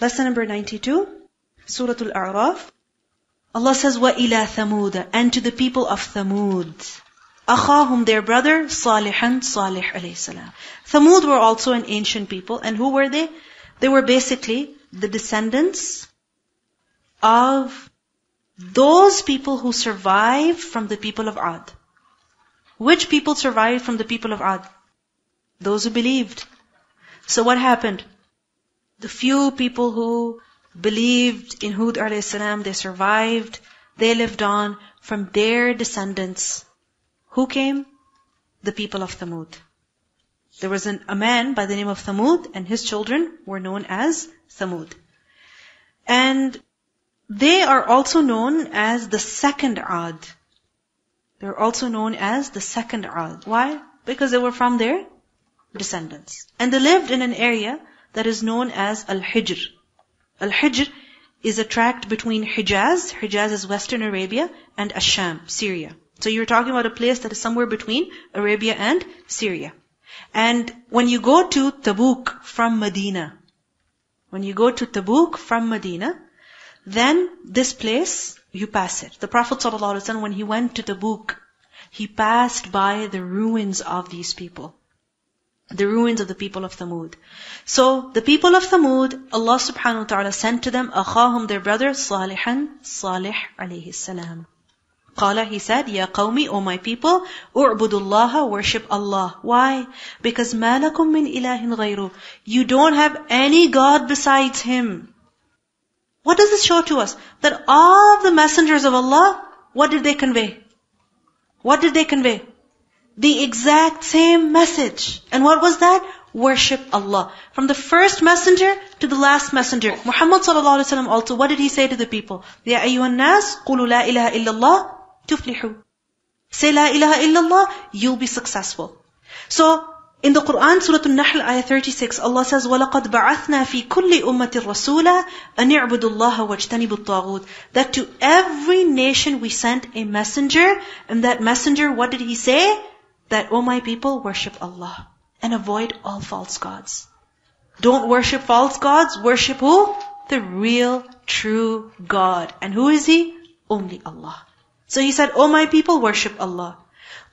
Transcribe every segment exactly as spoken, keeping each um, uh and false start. Lesson number ninety-two, Surah Al A'raf. Allah says, وَإِلَى ثَمُودَ, and to the people of Thamud. أَخَاهُمْ, their brother, صَالِحًا, Salih alayhi salam. Thamud were also an ancient people. And who were they? They were basically the descendants of those people who survived from the people of Ad. Which people survived from the people of Ad? Those who believed. So what happened? The few people who believed in Hud alayhi salam, they survived. They lived on from their descendants. Who came? The people of Thamud. There was an, a man by the name of Thamud, and his children were known as Thamud. And they are also known as the second Ad. They're also known as the second Ad. Why? Because they were from their descendants. And they lived in an area that is known as Al-Hijr. Al-Hijr is a tract between Hijaz, Hijaz is Western Arabia, and Ash-Sham, Syria. So you're talking about a place that is somewhere between Arabia and Syria. And when you go to Tabuk from Medina, when you go to Tabuk from Medina, then this place, you pass it. The Prophet ﷺ, when he went to Tabuk, he passed by the ruins of these people. The ruins of the people of Thamud. So, the people of Thamud, Allah subhanahu wa ta'ala sent to them, أَخَاهُمْ, their brother, صَالِحًا, Salih alayhi salam. Qala, he said, Ya qawmi, O my people, U'budullaha, worship Allah. Why? Because مَا لَكُمْ مِنْ إِلَهٍ غَيْرُ, you don't have any God besides Him. What does this show to us? That all the messengers of Allah, what did they convey? What did they convey? The exact same message. And what was that? Worship Allah. From the first messenger to the last messenger. Muhammad sallallahu alayhi wa sallam also, what did he say to the people? Ya ayyuhan nas, qulu la ilaha illallah, tuflihu. Say la ilaha illallah, you'll be successful. So, in the Quran, Surah An-Nahl, Ayah thirty-six, Allah says, وَلَقَدْ بَعَثْنَا فِي كُلِّ أُمَّةٍ رَسُولًا أَنِ اعْبُدُوا اللَّهَ وَاجْتَنِبُوا الطَّاغُوتَ. That to every nation we sent a messenger, and that messenger, what did he say? That, O my people, worship Allah and avoid all false gods. Don't worship false gods, worship who? The real, true God. And who is He? Only Allah. So He said, O my people, worship Allah.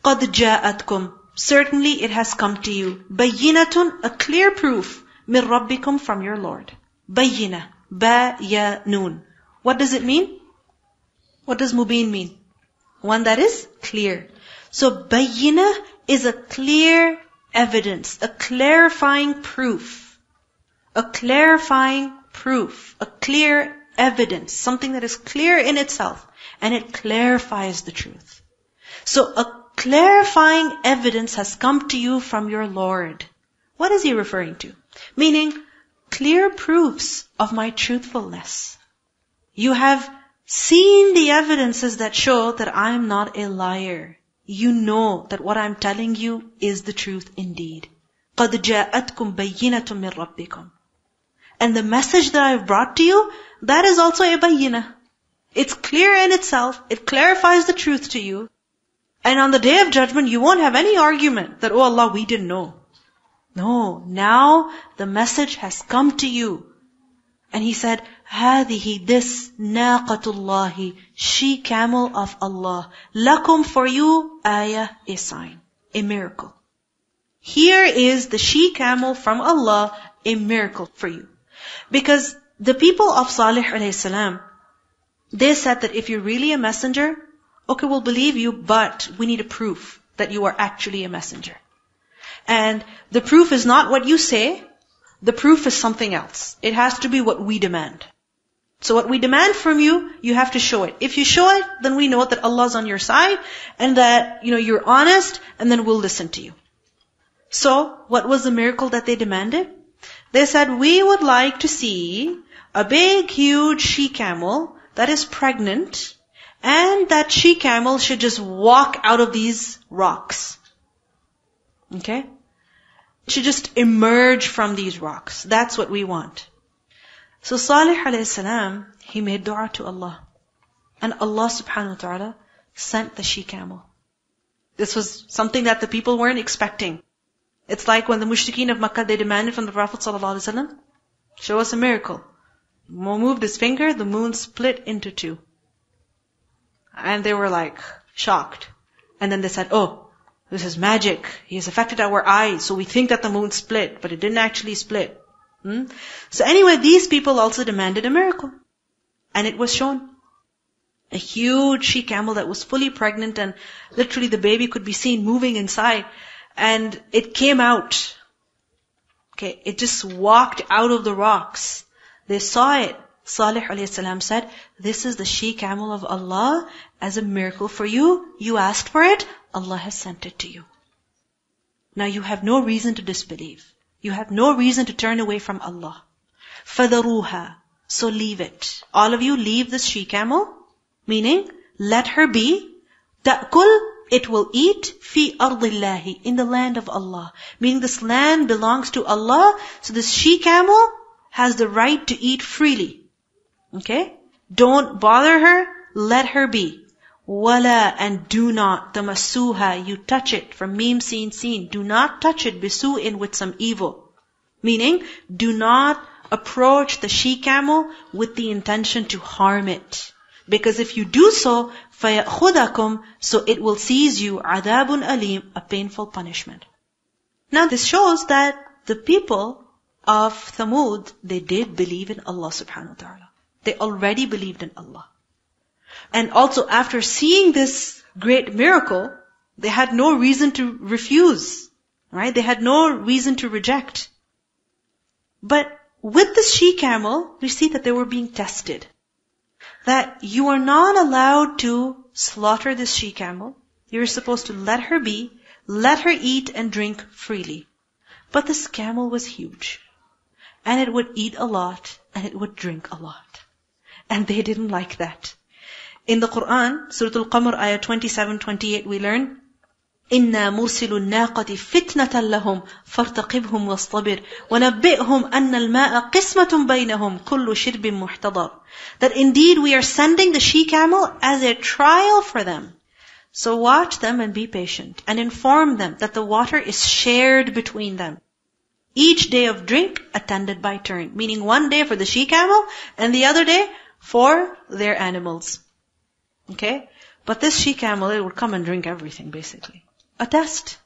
قَدْ جَاءَتْكُمْ, certainly it has come to you. Bayyinatun, a clear proof. Min Rabbikum, from your Lord. Bayyina. Ba-ya-noon. What does it mean? What does mubin mean? One that is clear. So bayyina is a clear evidence, a clarifying proof. A clarifying proof. A clear evidence. Something that is clear in itself. And it clarifies the truth. So a clarifying evidence has come to you from your Lord. What is He referring to? Meaning, clear proofs of my truthfulness. You have seen the evidences that show that I am not a liar. You know that what I'm telling you is the truth indeed. قَدْ جَاءَتْكُمْ بَيِّنَةٌ مِّن رَبِّكُمْ. And the message that I've brought to you, that is also a bayyinah. It's clear in itself. It clarifies the truth to you. And on the Day of Judgment, you won't have any argument that, oh Allah, we didn't know. No, now the message has come to you. And He said, هَذِهِ, this, نَاقَةُ اللَّهِ, she camel of Allah. لَكُمْ, for you, ayah, a sign, a miracle. Here is the she camel from Allah, a miracle for you. Because the people of Salih alayhi salam, they said that if you're really a messenger, okay, we'll believe you, but we need a proof that you are actually a messenger. And the proof is not what you say. The proof is something else. It has to be what we demand. So what we demand from you, you have to show it. If you show it, then we know that Allah's on your side and that, you know, you're honest, and then we'll listen to you. So what was the miracle that they demanded? They said, we would like to see a big, huge she-camel that is pregnant, and that she-camel should just walk out of these rocks. Okay? Should just emerge from these rocks. That's what we want. So Salih alayhi salam, he made dua to Allah. And Allah subhanahu wa ta'ala sent the she-camel. This was something that the people weren't expecting. It's like when the mushrikeen of Makkah, they demanded from the Prophet sallallahu alayhi wa sallam, show us a miracle. moved his finger, the moon split into two. And they were like shocked. And then they said, oh, this is magic. He has affected our eyes. So we think that the moon split, but it didn't actually split. Hmm? So anyway, these people also demanded a miracle. And it was shown. A huge she-camel that was fully pregnant, and literally the baby could be seen moving inside. And it came out. Okay, it just walked out of the rocks. They saw it. Salih alayhi salam said, this is the she-camel of Allah as a miracle for you. You asked for it. Allah has sent it to you. Now you have no reason to disbelieve. You have no reason to turn away from Allah. فَذَرُوهَا So leave it. All of you leave this she-camel. Meaning, let her be. تَأْكُلْ It will eat fi ardillahi in the land of Allah. Meaning this land belongs to Allah. So this she-camel has the right to eat freely. Okay? Don't bother her. Let her be. Wala and do not tamassuha. You touch it. From mim seen seen. Do not touch it bisu'in with some evil. Meaning, do not approach the she-camel with the intention to harm it. Because if you do so, فَيَأْخُذَكُمْ So it will seize you, عَذَابٌ أَلِيمٌ A painful punishment. Now this shows that the people of Thamud, they did believe in Allah subhanahu wa ta'ala. They already believed in Allah. And also after seeing this great miracle, they had no reason to refuse. Right? They had no reason to reject. But with this she-camel, we see that they were being tested. That you are not allowed to slaughter this she-camel. You're supposed to let her be, let her eat and drink freely. But this camel was huge. And it would eat a lot, and it would drink a lot. And they didn't like that. In the Quran, Surah Al-Qamr, ayah twenty-seven twenty-eight, we learn, إِنَّا مُرْسِلُ النَّاقَةِ فِتْنَةً لَهُمْ فَارْتَقِبْهُمْ وَاصْطَبِرْ وَنَبِّئْهُمْ أَنَّ الْمَاءَ قِسْمَةٌ بَيْنَهُمْ كُلُّ شِرْبٍ مُحْتَضَرٍ That indeed we are sending the she-camel as a trial for them. So watch them and be patient and inform them that the water is shared between them. Each day of drink attended by turn. Meaning one day for the she-camel and the other day for their animals. Okay? But this she-camel, it would come and drink everything basically. A test.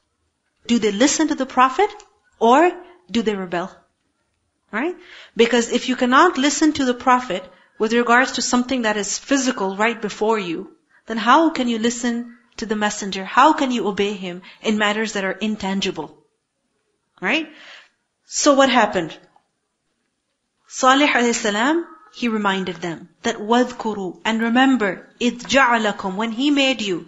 Do they listen to the Prophet or do they rebel? Right? Because if you cannot listen to the Prophet with regards to something that is physical right before you, then how can you listen to the messenger? How can you obey him in matters that are intangible? Right? So what happened? Salih alayhi salam, he reminded them that وَذْكُرُوا And remember, إِذْ جَعَلَكُمْ When he made you.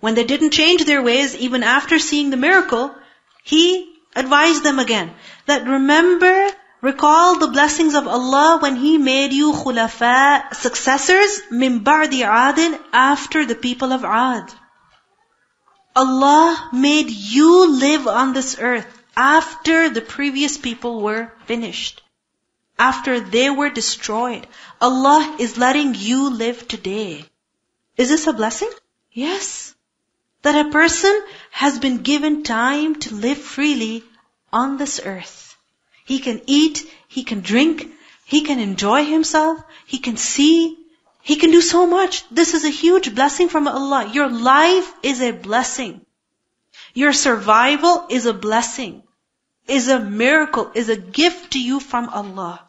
When they didn't change their ways, even after seeing the miracle, he advised them again that remember, recall the blessings of Allah when He made you khulafa, successors, min ba'di Adin, after the people of Ad. Allah made you live on this earth after the previous people were finished. After they were destroyed. Allah is letting you live today. Is this a blessing? Yes. That a person has been given time to live freely on this earth. He can eat, he can drink, he can enjoy himself, he can see, he can do so much. This is a huge blessing from Allah. Your life is a blessing. Your survival is a blessing, is a miracle, is a gift to you from Allah.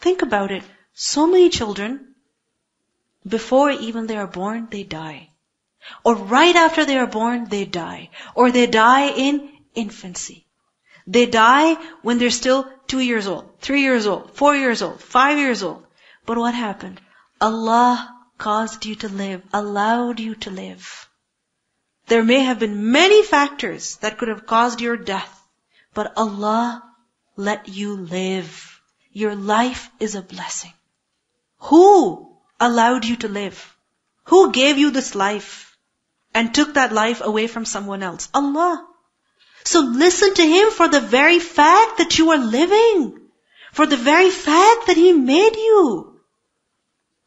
Think about it. So many children, before even they are born, they die. Or right after they are born, they die. Or they die in infancy. They die when they're still two years old, three years old, four years old, five years old. But what happened? Allah caused you to live, allowed you to live. There may have been many factors that could have caused your death, but Allah let you live. Your life is a blessing. Who allowed you to live? Who gave you this life? And took that life away from someone else. Allah. So listen to Him for the very fact that you are living. For the very fact that He made you.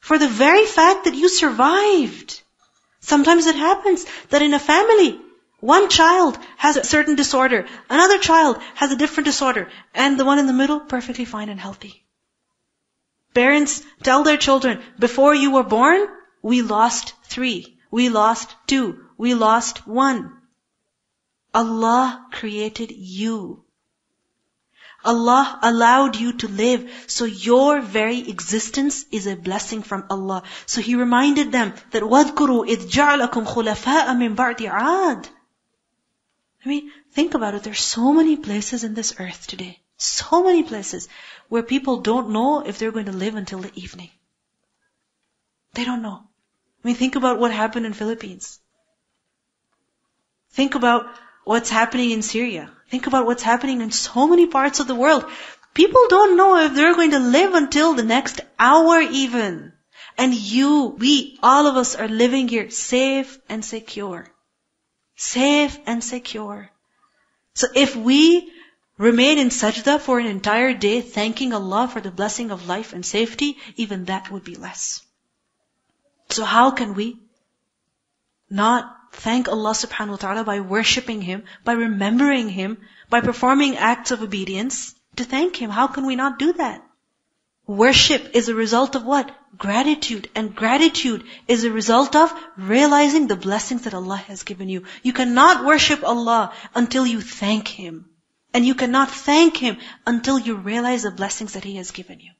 For the very fact that you survived. Sometimes it happens that in a family, one child has a certain disorder. Another child has a different disorder. And the one in the middle, perfectly fine and healthy. Parents tell their children, before you were born, we lost three, we lost two, we lost one. Allah created you. Allah allowed you to live. So your very existence is a blessing from Allah. So He reminded them that, وَاذْكُرُوا إِذْ جَعْلَكُمْ خُلَفَاءَ مِنْ بَعْدِ عَادٍ. I mean, think about it. There's so many places in this earth today. So many places where people don't know if they're going to live until the evening. They don't know. I mean, think about what happened in Philippines. Think about what's happening in Syria. Think about what's happening in so many parts of the world. People don't know if they're going to live until the next hour even. And you, we, all of us are living here safe and secure. Safe and secure. So if we remain in sajda for an entire day, thanking Allah for the blessing of life and safety, even that would be less. So how can we not thank Allah subhanahu wa ta'ala by worshipping Him, by remembering Him, by performing acts of obedience to thank Him? How can we not do that? Worship is a result of what? Gratitude. And gratitude is a result of realizing the blessings that Allah has given you. You cannot worship Allah until you thank Him. And you cannot thank Him until you realize the blessings that He has given you.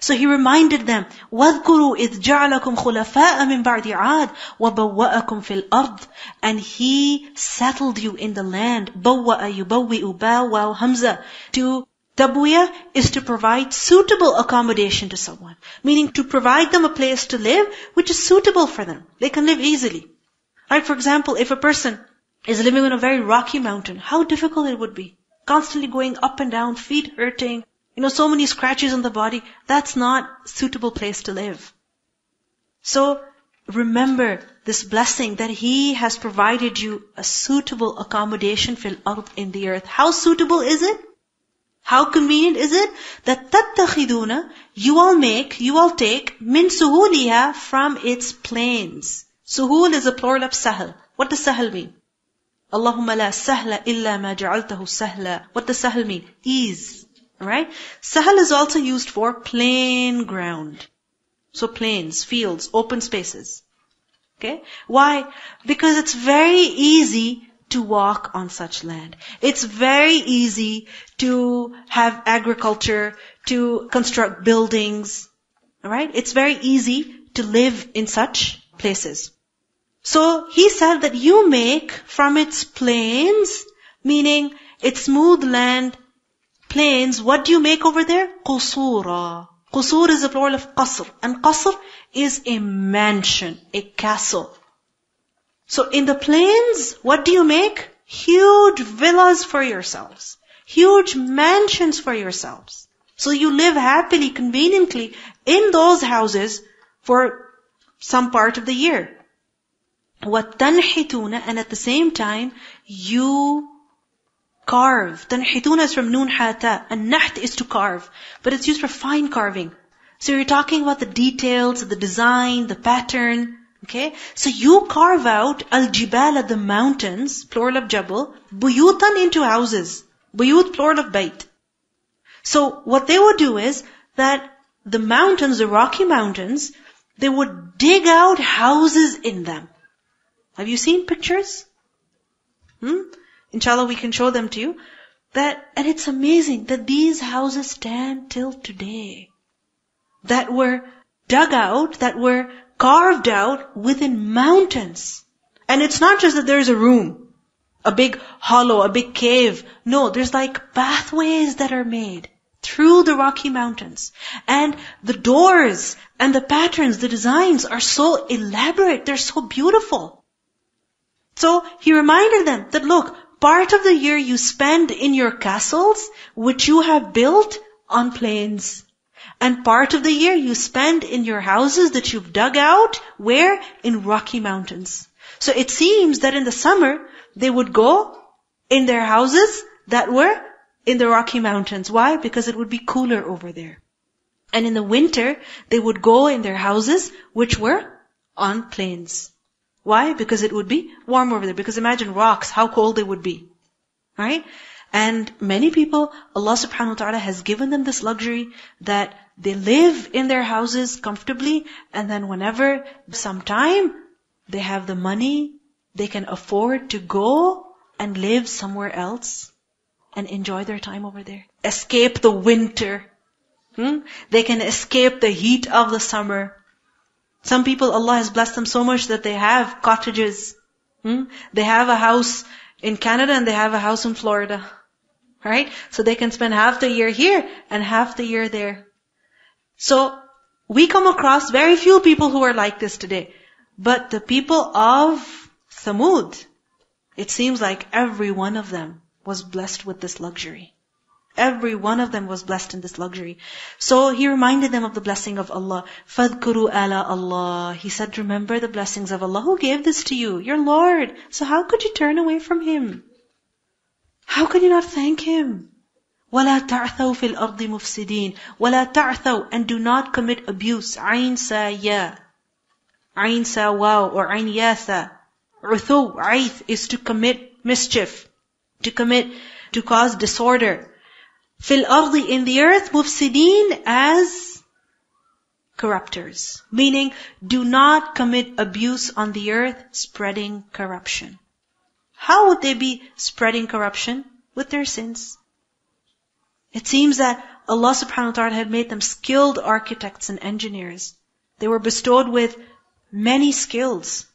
So He reminded them, وَاذْكُرُوا إِذْ جَعْلَكُمْ خُلَفَاءَ مِنْ بَعْدِ عَادٍ وَبَوَّأَكُمْ فِي الْأَرْضِ. And He settled you in the land. بَوَّأَ يُبَوِّئُ بَا وَاو hamza. To tabwiya is to provide suitable accommodation to someone. Meaning to provide them a place to live which is suitable for them. They can live easily. Right? For example, if a person is living on a very rocky mountain, how difficult it would be. Constantly going up and down, feet hurting, you know, so many scratches on the body. That's not a suitable place to live. So remember this blessing that He has provided you a suitable accommodation fil ard, in the earth. How suitable is it? How convenient is it? That تَتَّخِذُونَ, you all make, you all take, min suhuliha, from its plains. Suhul is a plural of sahal. What does sahal mean? Allahumma la sahla illa ma ja'altahu sahla. What does sahal mean? Ease. Right? Sahal is also used for plain ground. So plains, fields, open spaces. Okay? Why? Because it's very easy to walk on such land. It's very easy to have agriculture, to construct buildings. Alright? It's very easy to live in such places. So He said that you make from its plains, meaning its smooth land, plains, what do you make over there? Qusura. Qusur is the plural of qasr. And qasr is a mansion, a castle. So in the plains, what do you make? Huge villas for yourselves. Huge mansions for yourselves. So you live happily, conveniently in those houses for some part of the year. وَتَنْحِتُونَ, and at the same time, you carve. Tanhituna is from noon hata, and naht is to carve. But it's used for fine carving. So you're talking about the details, the design, the pattern. Okay? So you carve out al-jibala, the mountains, plural of jabal, buyutan, into houses. Buyut, plural of bayt. So what they would do is that the mountains, the rocky mountains, they would dig out houses in them. Have you seen pictures? Hmm? Inshallah, we can show them to you. That, and it's amazing that these houses stand till today. That were dug out, that were carved out within mountains. And it's not just that there's a room, a big hollow, a big cave. No, there's like pathways that are made through the Rocky Mountains. And the doors and the patterns, the designs are so elaborate. They're so beautiful. So He reminded them that, look, part of the year you spend in your castles, which you have built on plains. And part of the year you spend in your houses that you've dug out, where? In rocky mountains. So it seems that in the summer, they would go in their houses that were in the Rocky Mountains. Why? Because it would be cooler over there. And in the winter, they would go in their houses which were on plains. Why? Because it would be warm over there. Because imagine rocks, how cold they would be. Right? And many people, Allah subhanahu wa ta'ala has given them this luxury that they live in their houses comfortably, and then whenever sometime they have the money, they can afford to go and live somewhere else and enjoy their time over there. Escape the winter. Hmm? They can escape the heat of the summer. Some people, Allah has blessed them so much that they have cottages. Hmm? They have a house in Canada and they have a house in Florida. Right? So they can spend half the year here and half the year there. So we come across very few people who are like this today. But the people of Thamud, it seems like every one of them was blessed with this luxury. Every one of them was blessed in this luxury. So he reminded them of the blessing of Allah. فَذْكُرُوا عَلَىٰ Allah. He said, remember the blessings of Allah. Who gave this to you? Your Lord. So how could you turn away from Him? How could you not thank Him? وَلَا تَعْثَوْا فِي الْأَرْضِ مُفْسِدِينَ وَلَا تَعْثَوْا, and do not commit abuse. عَيْن سَيَا عَيْن سَوَاو or عَيْن يَاثَا. عُثُوْ عَيْث is to commit mischief, to commit, to cause disorder. Fil ardi, in the earth, mufsideen, as corruptors. Meaning, do not commit abuse on the earth, spreading corruption. How would they be spreading corruption? With their sins. It seems that Allah subhanahu wa ta'ala had made them skilled architects and engineers. They were bestowed with many skills.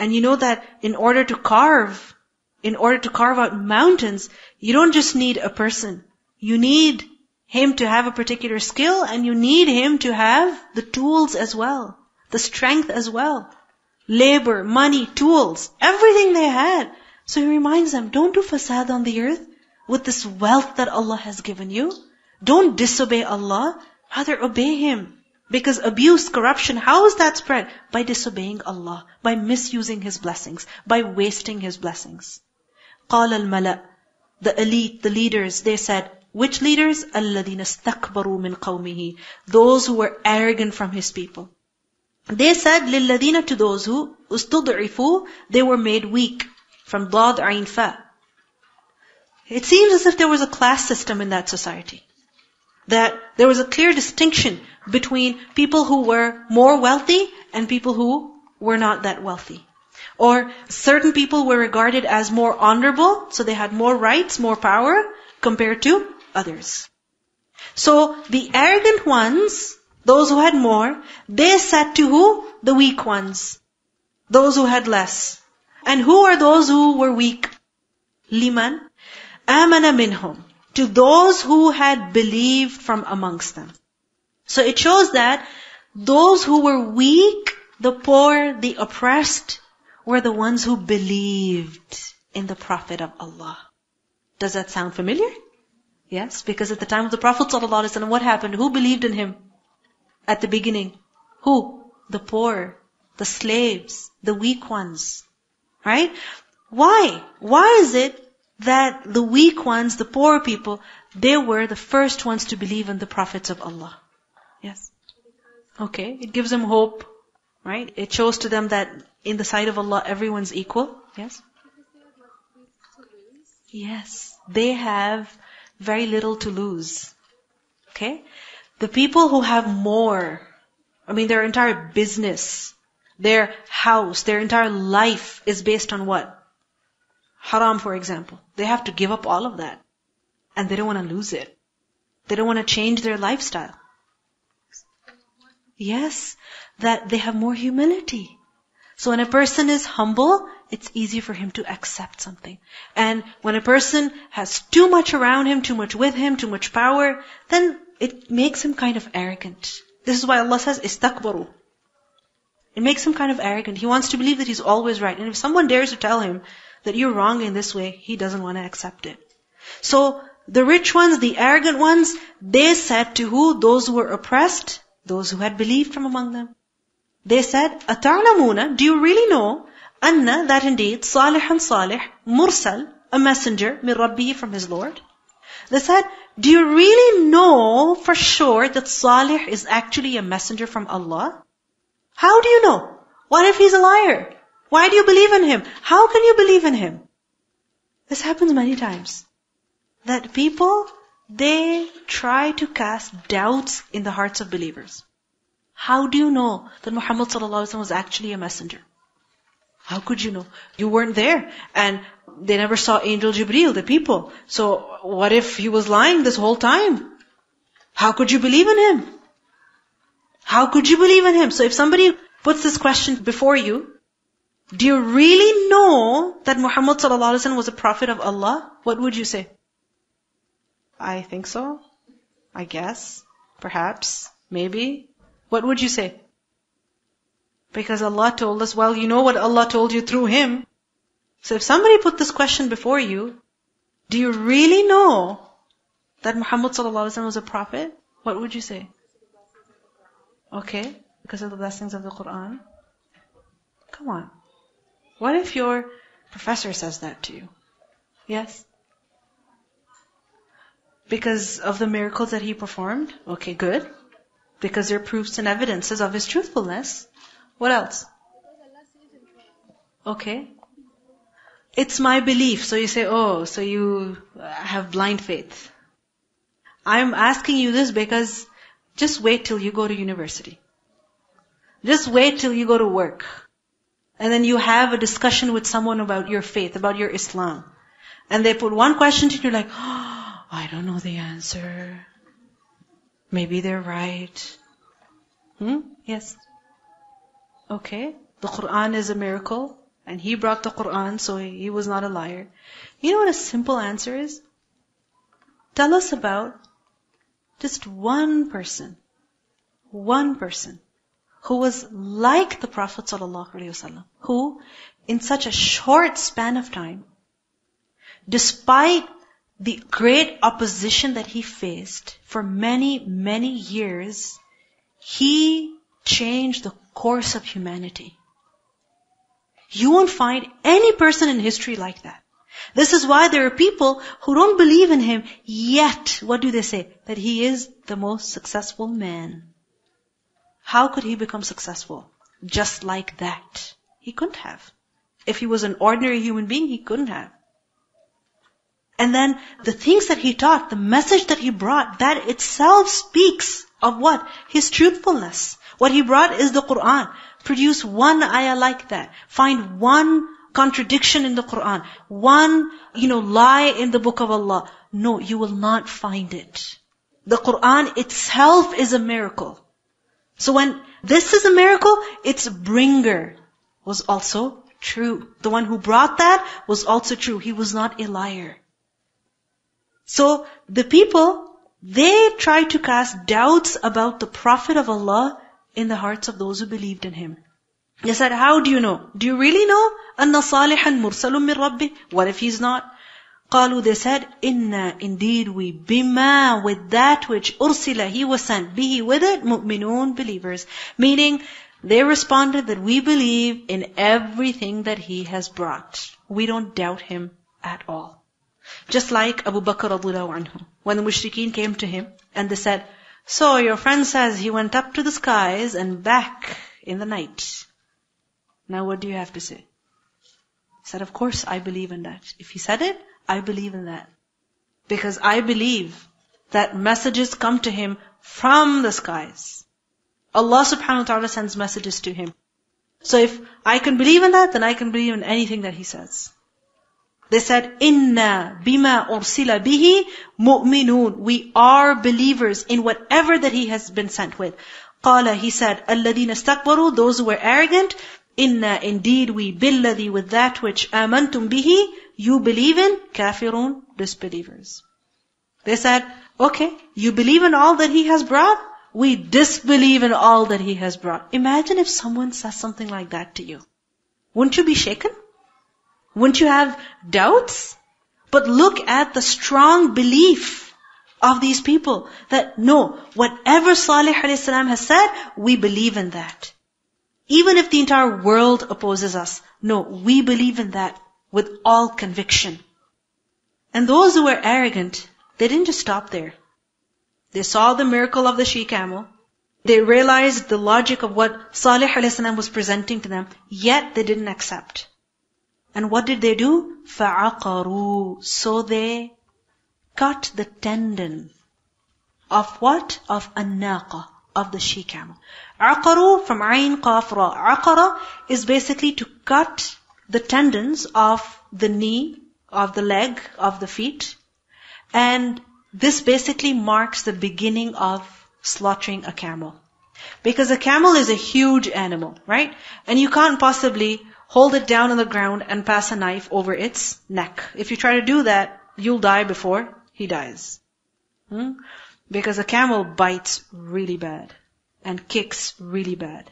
And you know that in order to carve, in order to carve out mountains, you don't just need a person. You need him to have a particular skill, and you need him to have the tools as well, the strength as well. Labor, money, tools, everything they had. So he reminds them, don't do fasad on the earth with this wealth that Allah has given you. Don't disobey Allah, rather obey Him. Because abuse, corruption, how is that spread? By disobeying Allah, by misusing His blessings, by wasting His blessings. قَالَ الْمَلَأُ, the elite, the leaders, they said, which leaders? الَّذِينَ اسْتَكْبَرُوا مِنْ قَوْمِهِ, those who were arrogant from his people. They said, لِلَّذِينَ, to those who استُضْعِفُوا, they were made weak. From ضَاد عَيْن فَا. It seems as if there was a class system in that society. That there was a clear distinction between people who were more wealthy and people who were not that wealthy. Or certain people were regarded as more honorable, so they had more rights, more power, compared to others. So the arrogant ones, those who had more, they said to who? The weak ones, those who had less. And who are those who were weak? Liman amana minhum, to those who had believed from amongst them. So it shows that those who were weak, the poor, the oppressed, were the ones who believed in the Prophet of Allah. Does that sound familiar? Yes, because at the time of the Prophet ﷺ, what happened? Who believed in him at the beginning? Who? The poor, the slaves, the weak ones. Right? Why? Why is it that the weak ones, the poor people, they were the first ones to believe in the prophets of Allah? Yes. Okay, it gives them hope. Right? It shows to them that in the sight of Allah, everyone's equal. Yes? Yes. They have very little to lose. Okay? The people who have more, I mean, their entire business, their house, their entire life is based on what? Haram, for example. They have to give up all of that. And they don't want to lose it. They don't want to change their lifestyle. Yes, that they have more humility. So when a person is humble, it's easy for him to accept something. And when a person has too much around him, too much with him, too much power, then it makes him kind of arrogant. This is why Allah says, istakbaru. It makes him kind of arrogant. He wants to believe that he's always right. And if someone dares to tell him that you're wrong in this way, he doesn't want to accept it. So the rich ones, the arrogant ones, they said to who? Those who were oppressed, those who had believed from among them. They said, أَتَعْلَمُونَ, do you really know, أَنَّ, that indeed, صَالِحًا صَالِح, mursal, a messenger, مِنْ رَبِّهِ, from his Lord. They said, do you really know for sure that Salih is actually a messenger from Allah? How do you know? What if he's a liar? Why do you believe in him? How can you believe in him? This happens many times. That people, they try to cast doubts in the hearts of believers. How do you know that Muhammad ﷺ was actually a messenger? How could you know? You weren't there. And they never saw Angel Jibreel, the people. So what if he was lying this whole time? How could you believe in him? How could you believe in him? So if somebody puts this question before you, do you really know that Muhammad ﷺ was a prophet of Allah? What would you say? I think so. I guess. Perhaps. Maybe. What would you say? Because Allah told us, well, you know what Allah told you through him. So if somebody put this question before you, do you really know that Muhammad ﷺ was a prophet? What would you say? Okay, because of the blessings of the Quran. Come on. What if your professor says that to you? Yes? Because of the miracles that he performed? Okay, good. Because there are proofs and evidences of his truthfulness. What else? Okay. It's my belief. So you say, oh, so you have blind faith. I'm asking you this because just wait till you go to university. Just wait till you go to work. And then you have a discussion with someone about your faith, about your Islam. And they put one question to you, you're like, oh, I don't know the answer. Maybe they're right. Hmm? Yes. Okay. The Quran is a miracle. And he brought the Quran, so he was not a liar. You know what a simple answer is? Tell us about just one person. One person. Who was like the Prophet ﷺ, who in such a short span of time, despite the great opposition that he faced for many, many years, he changed the course of humanity. You won't find any person in history like that. This is why there are people who don't believe in him, yet, what do they say? That he is the most successful man. How could he become successful? Just like that. He couldn't have. If he was an ordinary human being, he couldn't have. And then the things that he taught, the message that he brought, that itself speaks of what? His truthfulness. What he brought is the Quran. Produce one ayah like that. Find one contradiction in the Quran. One, you know, lie in the book of Allah. No, you will not find it. The Quran itself is a miracle. So when this is a miracle, its bringer was also true. The one who brought that was also true. He was not a liar. So the people, they tried to cast doubts about the Prophet of Allah in the hearts of those who believed in him. They said, how do you know? Do you really know? أَنَّ صَالِحًا مُرْسَلٌ مِّن رَبِّهِ. What if he's not? قالوا, they said, inna, indeed we, bima, with that which ursila, he was sent, bihi, with it, mu'minun, believers. Meaning, they responded that we believe in everything that he has brought. We don't doubt him at all. Just like Abu Bakr radhiallahu anhu, when the mushrikeen came to him and they said, so your friend says he went up to the skies and back in the night. Now what do you have to say? He said, of course I believe in that. If he said it, I believe in that. Because I believe that messages come to him from the skies. Allah subhanahu wa ta'ala sends messages to him. So if I can believe in that, then I can believe in anything that he says. They said, inna bima ursila bihi mu'minun. We are believers in whatever that he has been sent with. Qala, he said, alladhina istakbaru, those who were arrogant, inna, indeed we, billadhi, with that which amantum bihi, you believe in, kafirun, disbelievers. They said, okay, you believe in all that he has brought? We disbelieve in all that he has brought. Imagine if someone says something like that to you. Wouldn't you be shaken? Wouldn't you have doubts? But look at the strong belief of these people that no, whatever Salih alayhi salam has said, we believe in that. Even if the entire world opposes us, no, we believe in that with all conviction. And those who were arrogant, they didn't just stop there. They saw the miracle of the she-camel. They realized the logic of what Salih alayhi salam was presenting to them, yet they didn't accept. And what did they do? فَعَقَرُوا. So they cut the tendon of what? Of الناقة, of the she-camel. عَقَرُوا from عَيْن قَافْ رَا. عَقَرَ is basically to cut the tendons of the knee, of the leg, of the feet. And this basically marks the beginning of slaughtering a camel. Because a camel is a huge animal, right? And you can't possibly hold it down on the ground and pass a knife over its neck. If you try to do that, you'll die before he dies. Hmm? Because a camel bites really bad and kicks really bad.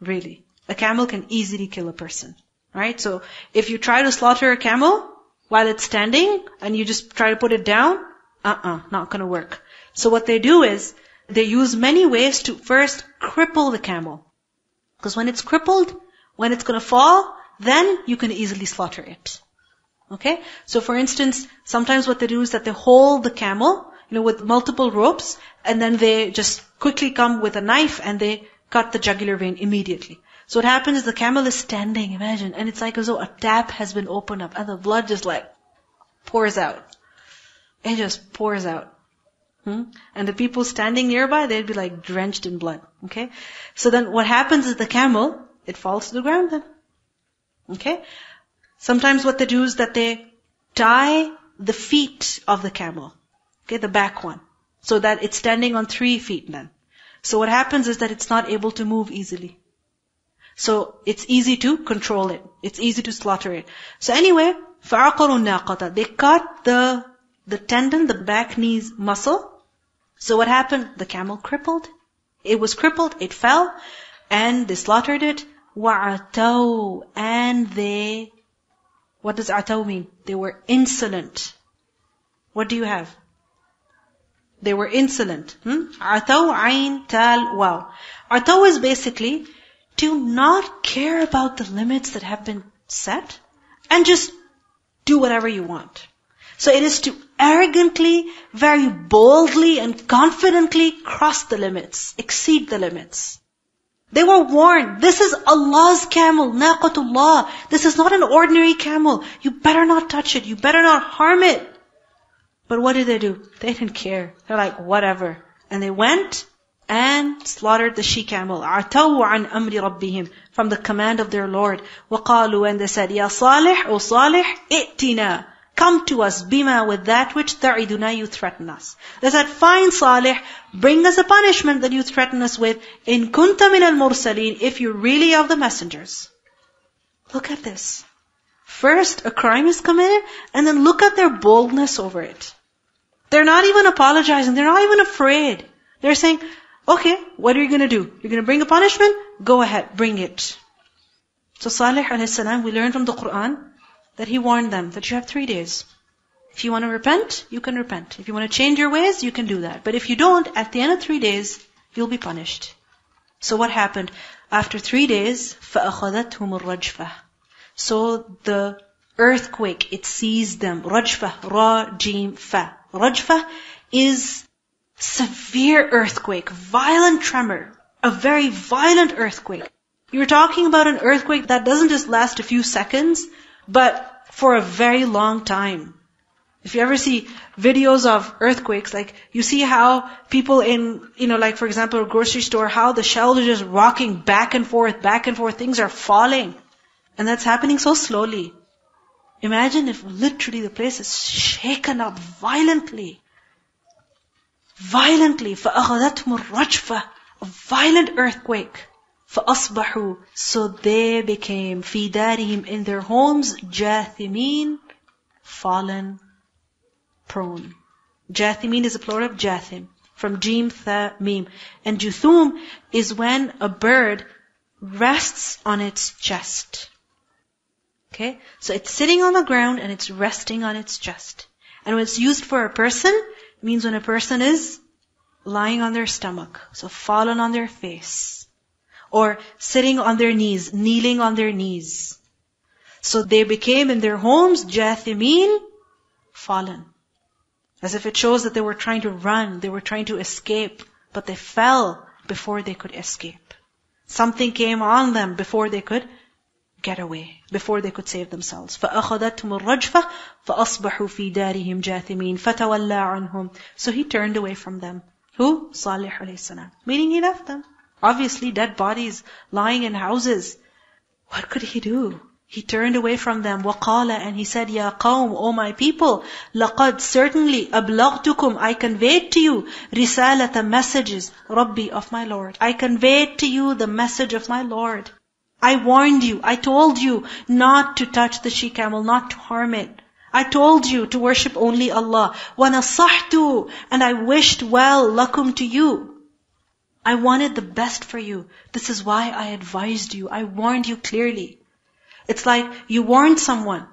Really. A camel can easily kill a person, right? So if you try to slaughter a camel while it's standing and you just try to put it down, uh-uh, not going to work. So what they do is they use many ways to first cripple the camel. Because when it's crippled, when it's going to fall, then you can easily slaughter it. Okay? So for instance, sometimes what they do is that they hold the camel, you know, with multiple ropes, and then they just quickly come with a knife and they cut the jugular vein immediately. So what happens is the camel is standing, imagine, and it's like as though a tap has been opened up and the blood just like pours out. It just pours out. Hmm? And the people standing nearby, they'd be like drenched in blood. Okay? So then what happens is the camel, it falls to the ground then. Okay? Sometimes what they do is that they tie the feet of the camel. Okay? The back one. So that it's standing on three feet then. So what happens is that it's not able to move easily. So it's easy to control it. It's easy to slaughter it. So anyway, فَعَقَرُوا النَّاقَةَ. They cut the, the tendon, the back knee's muscle. So what happened? The camel crippled. It was crippled. It fell. And they slaughtered it. وَعَتَوْا. And they... What does ataw mean? They were insolent. What do you have? They were insolent. Hmm? Ataw, ayn, tal, wow. Ataw is basically to not care about the limits that have been set and just do whatever you want. So it is to arrogantly, very boldly and confidently cross the limits, exceed the limits. They were warned, this is Allah's camel, naqatullah. This is not an ordinary camel. You better not touch it. You better not harm it. But what did they do? They didn't care. They're like, whatever. And they went and slaughtered the she-camel. عَتَوْا عَنْ أَمْرِ رَبِّهِمْ. From the command of their Lord. وَقَالُوا. And they said, يَا صَالِحْ, O Salih, ائْتِنَا. Come to us, bima, with that which ta'iduna, you threaten us. They said, fine Salih, bring us a punishment that you threaten us with, in kunta min al-mursaleen, if you're really of the messengers. Look at this. First, a crime is committed, and then look at their boldness over it. They're not even apologizing. They're not even afraid. They're saying, okay, what are you going to do? You're going to bring a punishment? Go ahead, bring it. So Salih alayhi salam, we learn from the Quran, that he warned them that you have three days. If you want to repent, you can repent. If you want to change your ways, you can do that. But if you don't, at the end of three days, you'll be punished. So what happened? After three days, فَأَخَذَتْهُمُ الرَّجْفَةِ. So the earthquake, it seized them. Rajfah, ra, jim, fa. Rajfah is severe earthquake, violent tremor, a very violent earthquake. You're talking about an earthquake that doesn't just last a few seconds, but for a very long time. If you ever see videos of earthquakes, like you see how people in, you know, like for example, a grocery store, how the shelves are just rocking back and forth, back and forth, things are falling. And that's happening so slowly. Imagine if literally the place is shaken up violently. Violently. فَأَخَذَتْهُمُ الرَّجْفَةِ. A violent earthquake. فَأَصْبَحُوا. So they became فِي دَارِهِمْ, in their homes, جَاثِمِينَ, fallen, prone. جَاثِمِينَ is a plural of jathim, from jim, tha, mim. And juthum is when a bird rests on its chest. Okay? So it's sitting on the ground and it's resting on its chest. And when it's used for a person, it means when a person is lying on their stomach, so fallen on their face. Or sitting on their knees, kneeling on their knees. So they became in their homes, jathimin, fallen. As if it shows that they were trying to run, they were trying to escape, but they fell before they could escape. Something came on them before they could get away before they could save themselves. فَأَخَذَتْهُمُ الرَّجْفَةِ فَأَصْبَحُوا فِي دَارِهِمْ جَاثِمِينَ فَتَوَلَّى عَنْهُمْ. So he turned away from them. Who? Salih alayhi salam. Meaning he left them. Obviously dead bodies lying in houses. What could he do? He turned away from them. وَقَالَ And he said, يَا قَوْمْ O my people, لَقَدْ Certainly أَبْلَغْتُكُمْ I conveyed to you رِسَالَةَ messages رَبِّي of my Lord. I conveyed to you the message of my Lord. I warned you, I told you not to touch the she-camel, not to harm it. I told you to worship only Allah. وَنَصَحْتُ And I wished well لَكُمْ to you. I wanted the best for you. This is why I advised you. I warned you clearly. It's like you warn someone.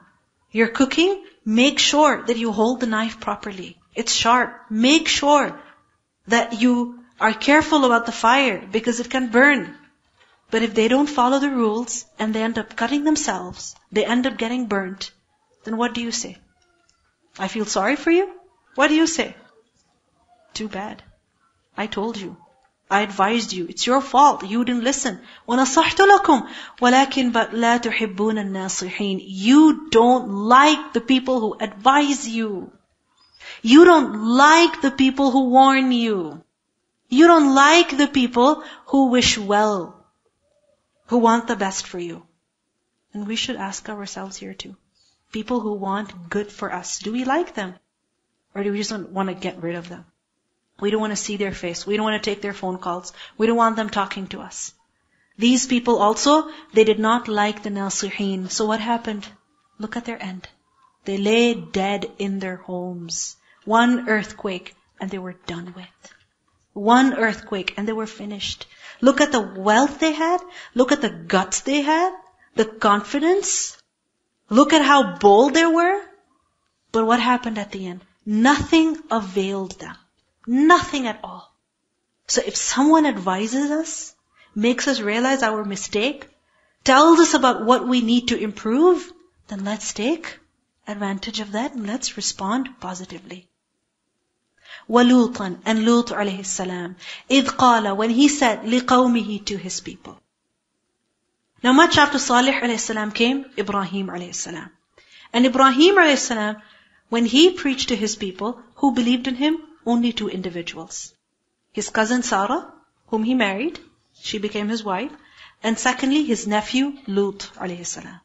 You're cooking, make sure that you hold the knife properly. It's sharp. Make sure that you are careful about the fire because it can burn. But if they don't follow the rules and they end up cutting themselves, they end up getting burnt, then what do you say? I feel sorry for you? What do you say? Too bad. I told you. I advised you. It's your fault. You didn't listen. وَنَصَحْتُ لَكُمْ وَلَكِنْ بَتْ لَا تُحِبُّونَ النَّاصِحِينَ You don't like the people who advise you. You don't like the people who warn you. You don't like the people who wish well, who want the best for you. And we should ask ourselves here too. People who want good for us. Do we like them? Or do we just want to get rid of them? We don't want to see their face. We don't want to take their phone calls. We don't want them talking to us. These people also, they did not like the Nasihin. So what happened? Look at their end. They lay dead in their homes. One earthquake and they were done with. One earthquake and they were finished. Look at the wealth they had. Look at the guts they had. The confidence. Look at how bold they were. But what happened at the end? Nothing availed them. Nothing at all. So if someone advises us, makes us realize our mistake, tells us about what we need to improve, then let's take advantage of that and let's respond positively. وَلُوطًا And Lut alayhi salam إِذْ قَالَ When he said لِقَوْمِهِ to his people. Now much after Salih alayhi salam came, Ibrahim alayhi salam. And Ibrahim alayhi salam, when he preached to his people, who believed in him? Only two individuals. His cousin Sarah, whom he married, she became his wife. And secondly, his nephew Lut alayhi salam.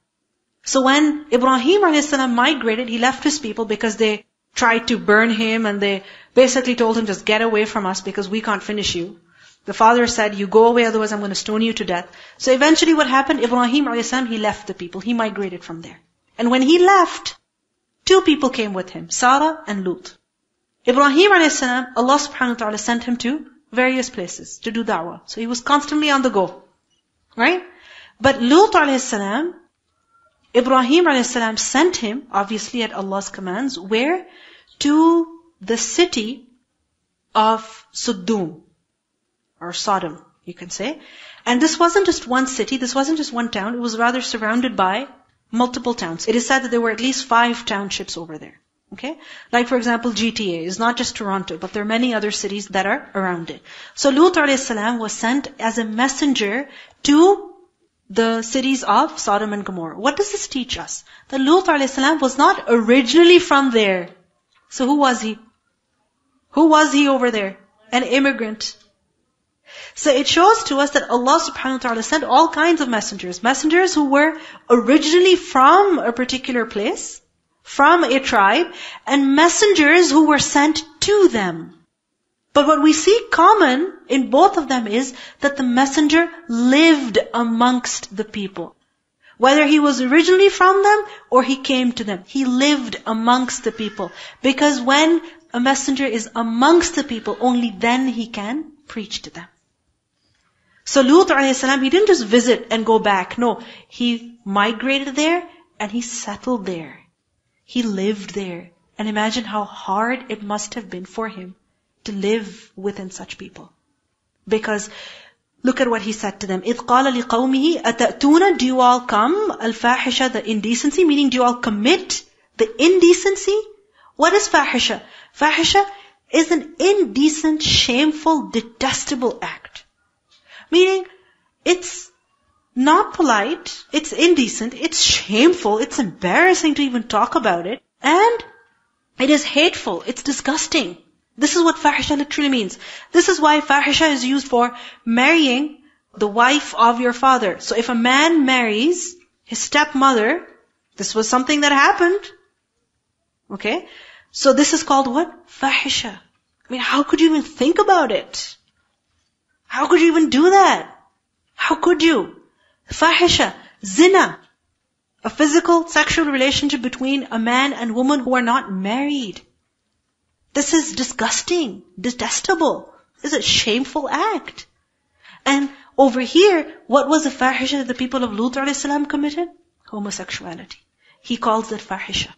So when Ibrahim alayhi salam migrated, he left his people because they tried to burn him and they basically told him, just get away from us because we can't finish you. The father said, you go away, otherwise I'm going to stone you to death. So eventually what happened, Ibrahim alayhi salam, he left the people. He migrated from there. And when he left, two people came with him, Sarah and Lut. Ibrahim alayhi salam, Allah subhanahu wa ta'ala sent him to various places to do da'wah. So he was constantly on the go. Right? But Lut alayhi salam, Ibrahim alayhi salam sent him, obviously at Allah's commands, where? To the city of Sodom, or Sodom, you can say. And this wasn't just one city, this wasn't just one town, it was rather surrounded by multiple towns. It is said that there were at least five townships over there. Okay? Like for example, G T A is not just Toronto, but there are many other cities that are around it. So Lut alayhi salam was sent as a messenger to the cities of Sodom and Gomorrah. What does this teach us? That Lut alayhi salam was not originally from there. So who was he? Who was he over there? An immigrant. So it shows to us that Allah subhanahu wa ta'ala sent all kinds of messengers. Messengers who were originally from a particular place, from a tribe, and messengers who were sent to them. But what we see common in both of them is that the messenger lived amongst the people. Whether he was originally from them or he came to them, he lived amongst the people. Because when a messenger is amongst the people, only then he can preach to them. So Lut alayhi salam, he didn't just visit and go back. No, he migrated there and he settled there. He lived there. And imagine how hard it must have been for him to live within such people. Because look at what he said to them. إِذْ قَالَ لِقَوْمِهِ أَتَأْتُونَ Do you all come? الْفَاحِشَةَ The indecency. Meaning do you all commit the indecency? What is fahisha? Fahisha is an indecent, shameful, detestable act. Meaning it's not polite, it's indecent, it's shameful, it's embarrassing to even talk about it, and it is hateful, it's disgusting. This is what fahisha literally means. This is why fahisha is used for marrying the wife of your father. So if a man marries his stepmother, this was something that happened. Okay? So this is called what? Fahisha. I mean, how could you even think about it? How could you even do that? How could you? Fahisha, zina, a physical sexual relationship between a man and woman who are not married. This is disgusting, detestable. This is a shameful act. And over here, what was the fahisha that the people of Lut alayhi salam committed? Homosexuality. He calls it fahisha.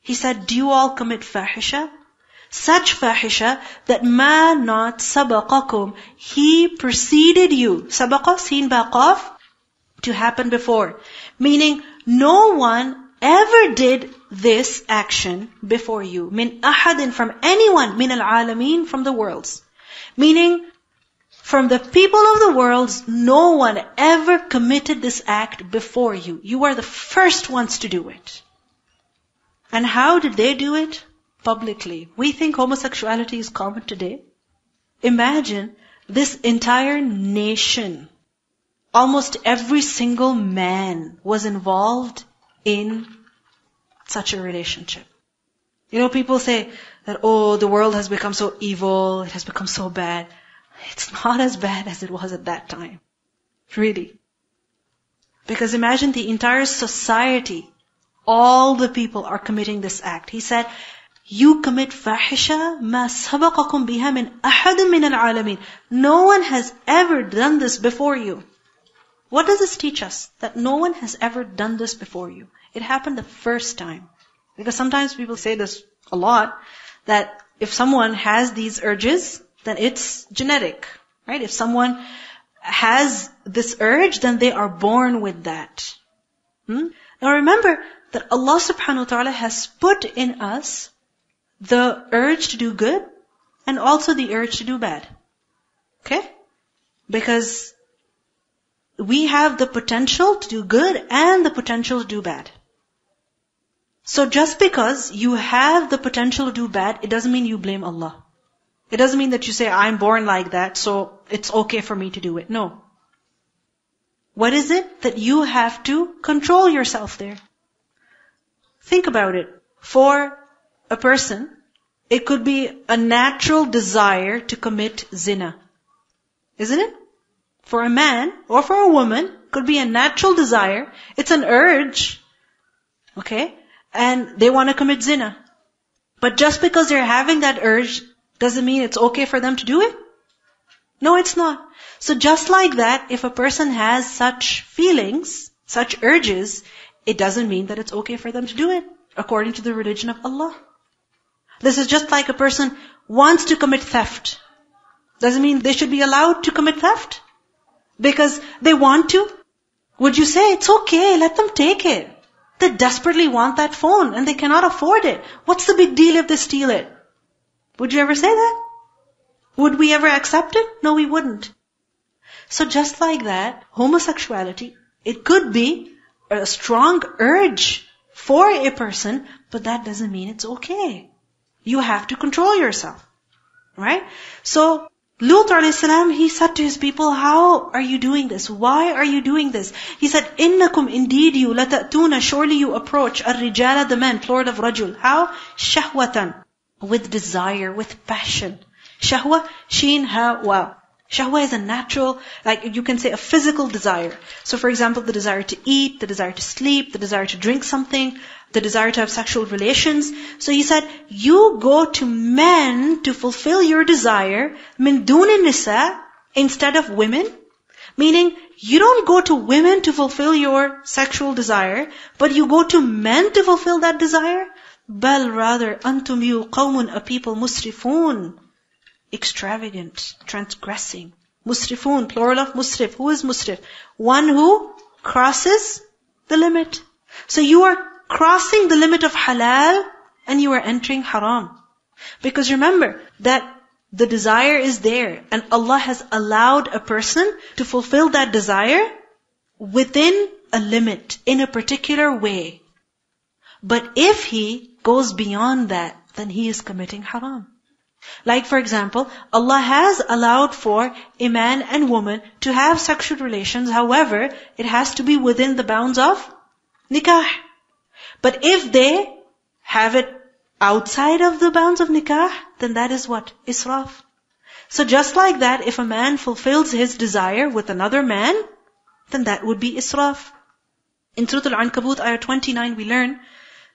He said, do you all commit fahisha? Such fahisha that ma not sabaqakum. He preceded you. Sabaqa, seen ba qaf, to happen before. Meaning, no one ever did this action before you. Min ahadin, from anyone. Min al-alameen, from the worlds. Meaning, from the people of the worlds, no one ever committed this act before you. You are the first ones to do it. And how did they do it? Publicly. We think homosexuality is common today. Imagine this entire nation. Almost every single man was involved in such a relationship. You know, people say that, oh, the world has become so evil, it has become so bad. It's not as bad as it was at that time. Really. Because imagine the entire society, all the people are committing this act. He said, you commit fahisha, ma sabaqakum biha min ahadin min al-alamin. No one has ever done this before you. What does this teach us? That no one has ever done this before you. It happened the first time. Because sometimes people say this a lot, that if someone has these urges, then it's genetic, right? If someone has this urge, then they are born with that. Hmm? Now remember that Allah subhanahu wa ta'ala has put in us the urge to do good and also the urge to do bad. Okay? Because we have the potential to do good and the potential to do bad. So just because you have the potential to do bad, it doesn't mean you blame Allah. It doesn't mean that you say, I'm born like that, so it's okay for me to do it. No. What is it that you have to control yourself there? Think about it. For a person, it could be a natural desire to commit zina. Isn't it? For a man or for a woman, could be a natural desire. It's an urge. Okay? And they want to commit zina. But just because they're having that urge, doesn't mean it's okay for them to do it? No, it's not. So just like that, if a person has such feelings, such urges, it doesn't mean that it's okay for them to do it, according to the religion of Allah. This is just like a person wants to commit theft. Doesn't mean they should be allowed to commit theft. Because they want to. Would you say, it's okay, let them take it? They desperately want that phone and they cannot afford it. What's the big deal if they steal it? Would you ever say that? Would we ever accept it? No, we wouldn't. So just like that, homosexuality, it could be a strong urge for a person, but that doesn't mean it's okay. You have to control yourself. Right? So, Lut alayhi salam, he said to his people, how are you doing this? Why are you doing this? He said, innakum, indeed you, latatuna, surely you approach, ar-rijala, the men, plural of rajul. How? Shahwatan. With desire, with passion. Shahwa, sheen, ha, wa. Shahwa is a natural, like you can say a physical desire. So for example, the desire to eat, the desire to sleep, the desire to drink something, the desire to have sexual relations. So he said, you go to men to fulfill your desire, min duni nisa, instead of women. Meaning, you don't go to women to fulfill your sexual desire, but you go to men to fulfill that desire. Bal rather, antum you qawmun, a people, musrifun, extravagant, transgressing. Musrifun, plural of musrif. Who is musrif? One who crosses the limit. So you are crossing the limit of halal and you are entering haram. Because remember that the desire is there and Allah has allowed a person to fulfill that desire within a limit, in a particular way. But if he goes beyond that, then he is committing haram. Like for example, Allah has allowed for a man and woman to have sexual relations. However, it has to be within the bounds of nikah. But if they have it outside of the bounds of nikah, then that is what? Israf. So just like that, if a man fulfills his desire with another man, then that would be israf. In Surah Al-Ankabut, Ayah twenty-nine, we learn,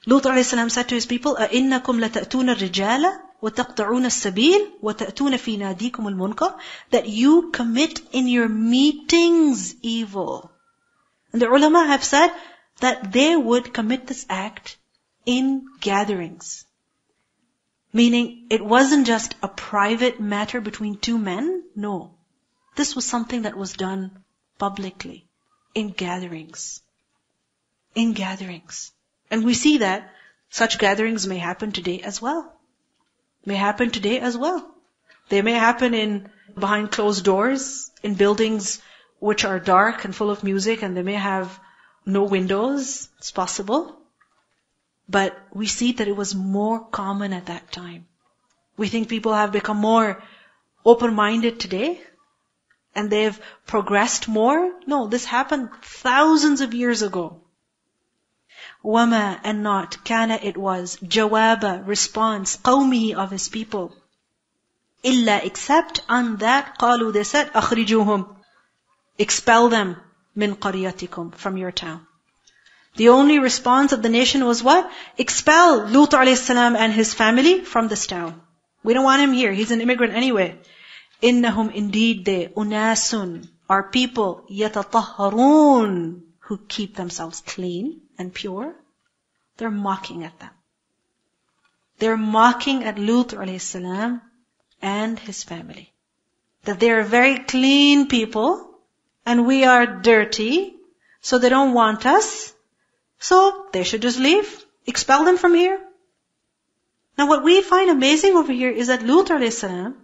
Lut alayhi salam said to his people, أَإِنَّكُمْ لَتَأْتُونَ الرِّجَالَ وَتَقْطَعُونَ السَّبِيلَ وَتَأْتُونَ فِي نَادِيكُمُ الْمُنْكَرَ, that you commit in your meetings evil. And the ulama have said that they would commit this act in gatherings. Meaning, it wasn't just a private matter between two men. No. This was something that was done publicly, in gatherings. In gatherings. And we see that such gatherings may happen today as well. May happen today as well. They may happen in behind closed doors, in buildings which are dark and full of music, and they may have no windows. It's possible. But we see that it was more common at that time. We think people have become more open-minded today, and they've progressed more. No, this happened thousands of years ago. Wama, and not, kana, it was, jawaba, response, qawmihi, of his people. Illa, except, on that, qalu, they said, akhrijuhum, expel them, min qaryatikum, from your town. The only response of the nation was what? Expel Lut alayhi salam and his family from this town. We don't want him here. He's an immigrant anyway. Innahum, indeed they, unasun, are people, yatatahharoon, who keep themselves clean and pure. They're mocking at them. They're mocking at Lut alayhi salam and his family. That they are very clean people and we are dirty, so they don't want us. So they should just leave. Expel them from here. Now what we find amazing over here is that Lut alayhi salam,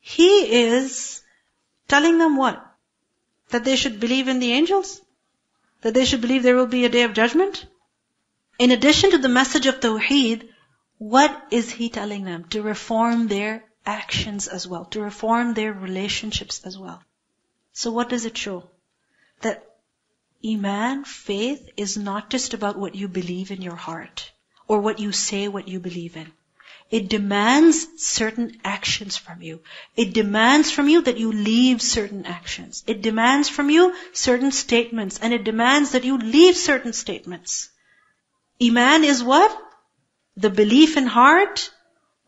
he is telling them what? That they should believe in the angels? That they should believe there will be a day of judgment? In addition to the message of Tawheed, what is he telling them? To reform their actions as well. To reform their relationships as well. So what does it show? That Iman, faith, is not just about what you believe in your heart or what you say what you believe in. It demands certain actions from you. It demands from you that you leave certain actions. It demands from you certain statements, and it demands that you leave certain statements. Iman is what? The belief in heart,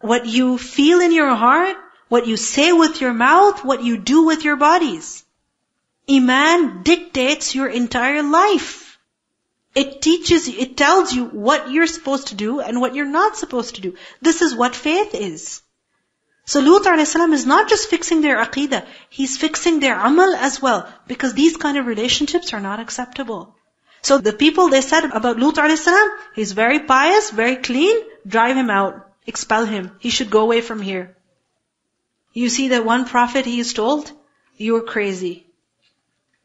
what you feel in your heart, what you say with your mouth, what you do with your bodies. Iman dictates your entire life. It teaches you, it tells you what you're supposed to do and what you're not supposed to do. This is what faith is. So Lut alayhi salam is not just fixing their aqidah, he's fixing their amal as well, because these kind of relationships are not acceptable. So the people, they said about Lut alayhi salam, he's very pious, very clean, drive him out, expel him, he should go away from here. You see that one prophet, he is told, you are crazy.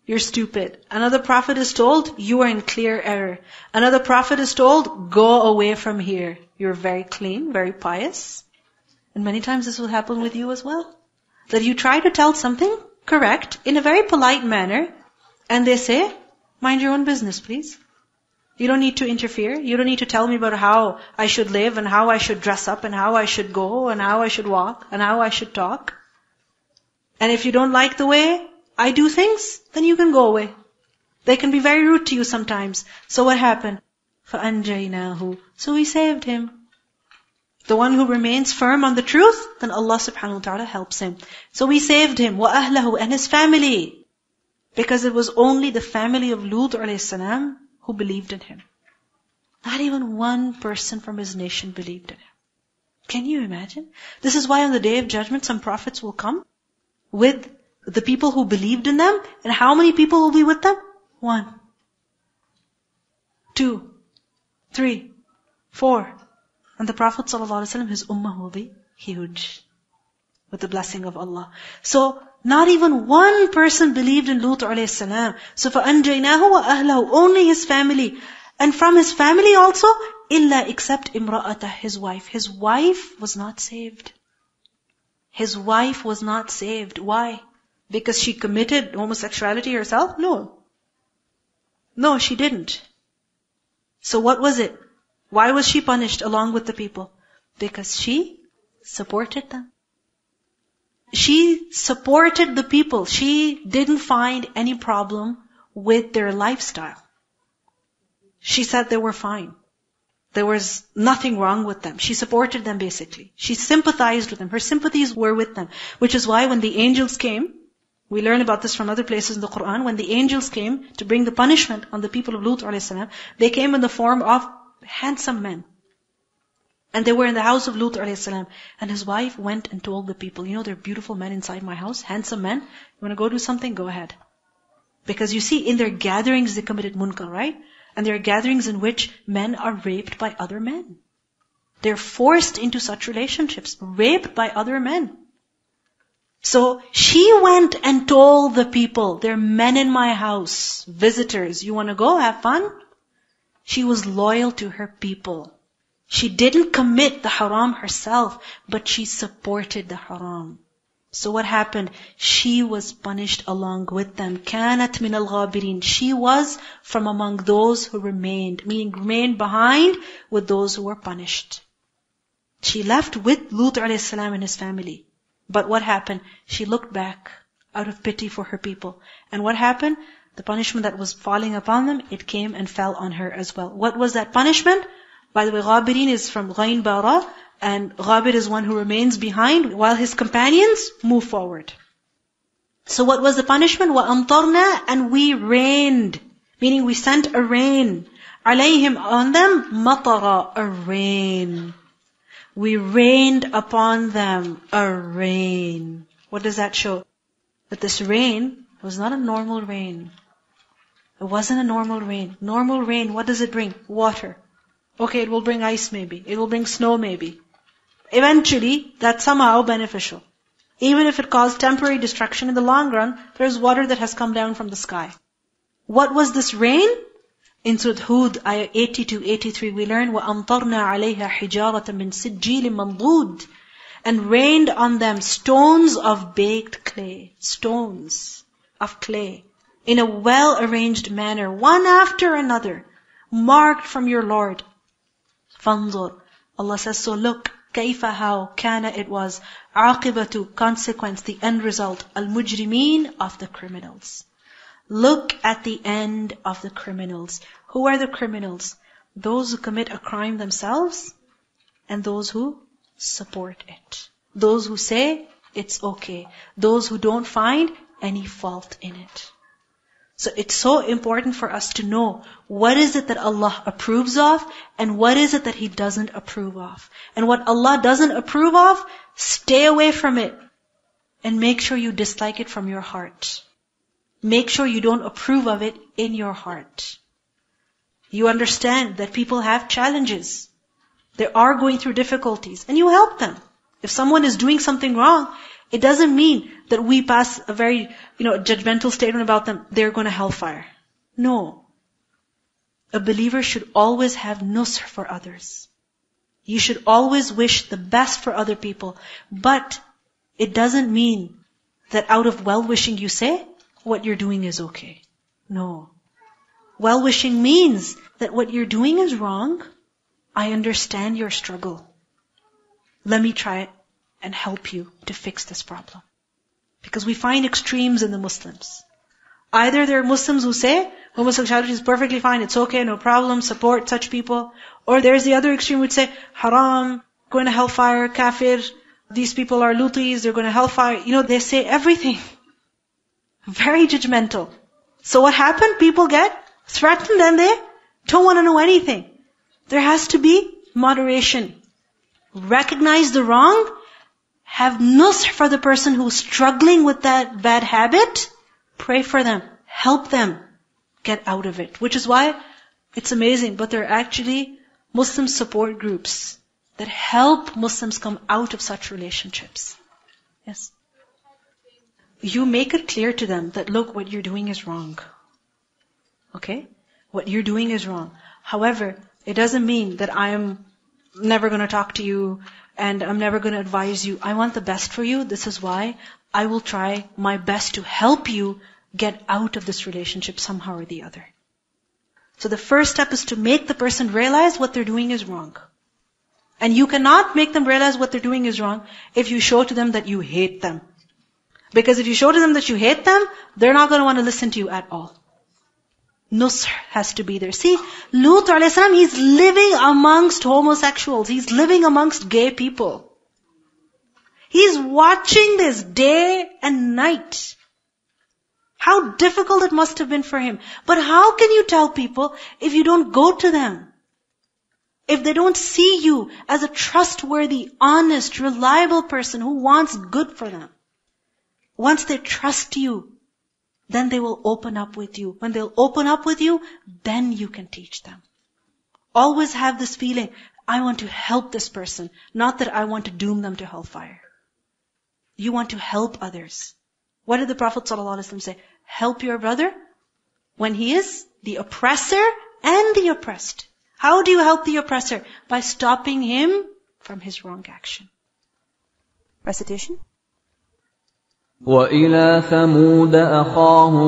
You're stupid. Another prophet is told, you are in clear error. Another prophet is told, go away from here. You're very clean, very pious. And many times this will happen with you as well. That you try to tell something correct in a very polite manner, and they say, mind your own business, please. You don't need to interfere. You don't need to tell me about how I should live and how I should dress up and how I should go and how I should walk and how I should talk. And if you don't like the way I do things, then you can go away. They can be very rude to you sometimes. So what happened? فَأَنْجَيْنَاهُ, so we saved him. The one who remains firm on the truth, then Allah subhanahu wa ta'ala helps him. So we saved him, وَأَهْلَهُ, and his family. Because it was only the family of Lut alayhi salam who believed in him. Not even one person from his nation believed in him. Can you imagine? This is why on the Day of Judgment some prophets will come with the people who believed in them, and how many people will be with them? One, two, three, four. And the Prophet ﷺ, his ummah will be huge with the blessing of Allah. So Not even one person believed in Lut alayhi salam. So for anjaynahu wa ahlahu, only his family. And from his family also, illa except imra'atah, his wife. His wife was not saved. His wife was not saved. Why? Because she committed homosexuality herself? No. No, she didn't. So what was it? Why was she punished along with the people? Because she supported them. She supported the people. She didn't find any problem with their lifestyle. She said they were fine. There was nothing wrong with them. She supported them basically. She sympathized with them. Her sympathies were with them. Which is why when the angels came, we learn about this from other places in the Quran, when the angels came to bring the punishment on the people of Lut alayhi salam, they came in the form of handsome men. And they were in the house of Lut alayhi salam. And his wife went and told the people, you know, there are beautiful men inside my house, handsome men. You want to go do something? Go ahead. Because you see, in their gatherings, they committed munkar, right? And there are gatherings in which men are raped by other men. They're forced into such relationships, raped by other men. So she went and told the people, there are men in my house, visitors, you want to go have fun? She was loyal to her people. She didn't commit the haram herself, but she supported the haram. So what happened? She was punished along with them. كانت من الغابرين. She was from among those who remained, meaning remained behind with those who were punished. She left with Lut alayhi salam and his family. But what happened? She looked back out of pity for her people. And what happened? The punishment that was falling upon them, it came and fell on her as well. What was that punishment? By the way, Ghabirin is from Ghain Bara, and Ghabir is one who remains behind while his companions move forward. So what was the punishment? وَأَمْطَرْنَا, and we rained, meaning we sent a rain. عَلَيْهِمْ, on them, مَطَرَ, a rain. We rained upon them a rain. What does that show? That this rain was not a normal rain. It wasn't a normal rain. Normal rain, what does it bring? Water. Okay, it will bring ice maybe. It will bring snow maybe. Eventually, that's somehow beneficial. Even if it caused temporary destruction, in the long run, there is water that has come down from the sky. What was this rain? In Surah Hud, ayah eighty-two eighty-three, we learn, وَأَمْطَرْنَا عَلَيْهَا حِجَارَةً مِّن سِجِّيلٍ مَنْضُودٍ, and rained on them stones of baked clay. Stones of clay. In a well-arranged manner, one after another, marked from your Lord. فَانْظُرْ, Allah says, so look, كَيْفَ, how, كَانَ, it was, عَاقِبَةُ, consequence, the end result, al-mujrimeen, of the criminals. Look at the end of the criminals. Who are the criminals? Those who commit a crime themselves and those who support it. Those who say it's okay. Those who don't find any fault in it. So it's so important for us to know what is it that Allah approves of and what is it that He doesn't approve of. And what Allah doesn't approve of, stay away from it and make sure you dislike it from your heart. Make sure you don't approve of it in your heart. You understand that people have challenges. They are going through difficulties. And you help them. If someone is doing something wrong, it doesn't mean that we pass a very, you know, judgmental statement about them. They're going to hellfire. No. A believer should always have nusr for others. You should always wish the best for other people. But it doesn't mean that out of well-wishing you say, what you're doing is okay. No. Well-wishing means that what you're doing is wrong. I understand your struggle. Let me try and help you to fix this problem. Because we find extremes in the Muslims. Either there are Muslims who say, homosexuality is perfectly fine, it's okay, no problem, support such people. Or there's the other extreme who would say, haram, going to hellfire, kafir, these people are Lutis, they're going to hellfire. You know, they say everything. Very judgmental. So what happened? People get threatened and they don't want to know anything. There has to be moderation. Recognize the wrong. Have nusr for the person who's struggling with that bad habit. Pray for them. Help them get out of it. Which is why it's amazing. But there are actually Muslim support groups that help Muslims come out of such relationships. Yes. you make it clear to them that, look, what you're doing is wrong. Okay? What you're doing is wrong. However, it doesn't mean that I'm never going to talk to you and I'm never going to advise you. I want the best for you. This is why I will try my best to help you get out of this relationship somehow or the other. So the first step is to make the person realize what they're doing is wrong. And you cannot make them realize what they're doing is wrong if you show to them that you hate them. Because if you show to them that you hate them, they're not going to want to listen to you at all. Nusr has to be there. See, Lut alayhis salam, he's living amongst homosexuals. He's living amongst gay people. He's watching this day and night. How difficult it must have been for him. But how can you tell people if you don't go to them? If they don't see you as a trustworthy, honest, reliable person who wants good for them. Once they trust you, then they will open up with you. When they'll open up with you, then you can teach them. Always have this feeling, I want to help this person, not that I want to doom them to hellfire. You want to help others. What did the Prophet ﷺ say? Help your brother when he is the oppressor and the oppressed. How do you help the oppressor? By stopping him from his wrong action. Recitation. وَإِلَى ثَمُودَ أَخَاهُمْ